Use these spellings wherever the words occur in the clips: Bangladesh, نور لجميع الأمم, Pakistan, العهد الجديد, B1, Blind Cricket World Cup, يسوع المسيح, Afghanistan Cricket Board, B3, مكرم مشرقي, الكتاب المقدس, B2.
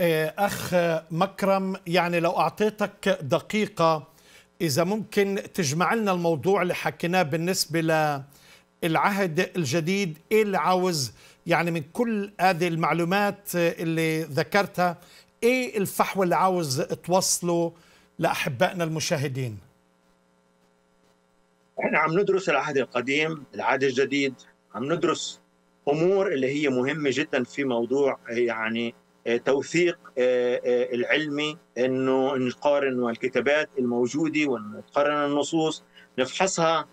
أخ مكرم، يعني لو أعطيتك دقيقة إذا ممكن تجمع لنا الموضوع اللي حكيناه بالنسبة للعهد الجديد، إيه اللي عاوز يعني من كل هذه المعلومات اللي ذكرتها، إيه الفحوى اللي عاوز توصله لأحبائنا المشاهدين؟ إحنا عم ندرس العهد القديم، العهد الجديد، عم ندرس أمور اللي هي مهمة جدا في موضوع يعني توثيق العلمي، انه نقارن الكتابات الموجوده ونقارن النصوص، نفحصها،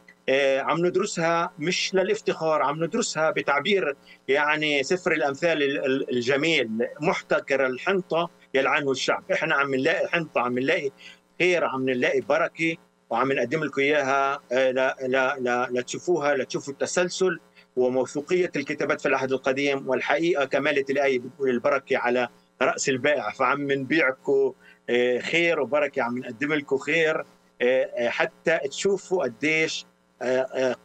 عم ندرسها مش للافتخار، عم ندرسها بتعبير يعني سفر الامثال الجميل، محتكر الحنطه يلعنه الشعب. احنا عم نلاقي حنطه، عم نلاقي خير، عم نلاقي بركه، وعم نقدم لكم اياها لتشوفوها، لتشوفوا التسلسل وموثوقية الكتابات في العهد القديم. والحقيقة كمالة الآية بتقول البركة على رأس البائع، فعم نبيعكم خير وبركة، عم نقدم لكم خير حتى تشوفوا قديش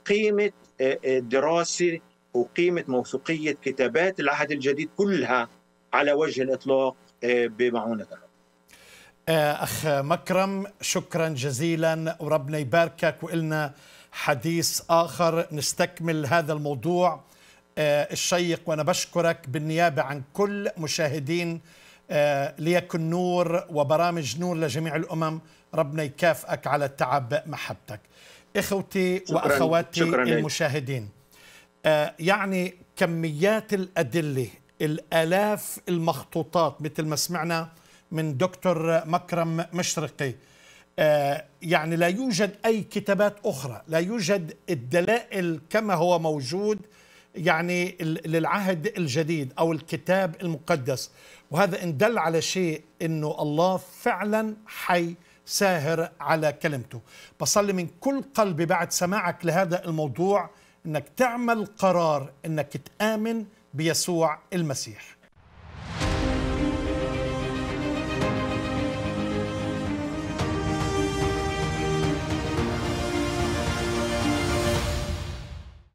قيمة الدراسة وقيمة موثوقية كتابات العهد الجديد كلها على وجه الإطلاق بمعونة الله. أخ مكرم، شكرا جزيلا وربنا يباركك، وإلنا حديث آخر نستكمل هذا الموضوع الشيق. وأنا بشكرك بالنيابة عن كل مشاهدين ليكن نور وبرامج نور لجميع الأمم، ربنا يكافئك على تعب محبتك. إخوتي وأخواتي المشاهدين، يعني كميات الأدلة، الآلاف المخطوطات مثل ما سمعنا من دكتور مكرم مشرقي، يعني لا يوجد أي كتابات أخرى، لا يوجد الدلائل كما هو موجود يعني للعهد الجديد أو الكتاب المقدس. وهذا إن دل على شيء إنه الله فعلا حي ساهر على كلمته. بصلي من كل قلبي بعد سماعك لهذا الموضوع إنك تعمل قرار إنك تآمن بيسوع المسيح.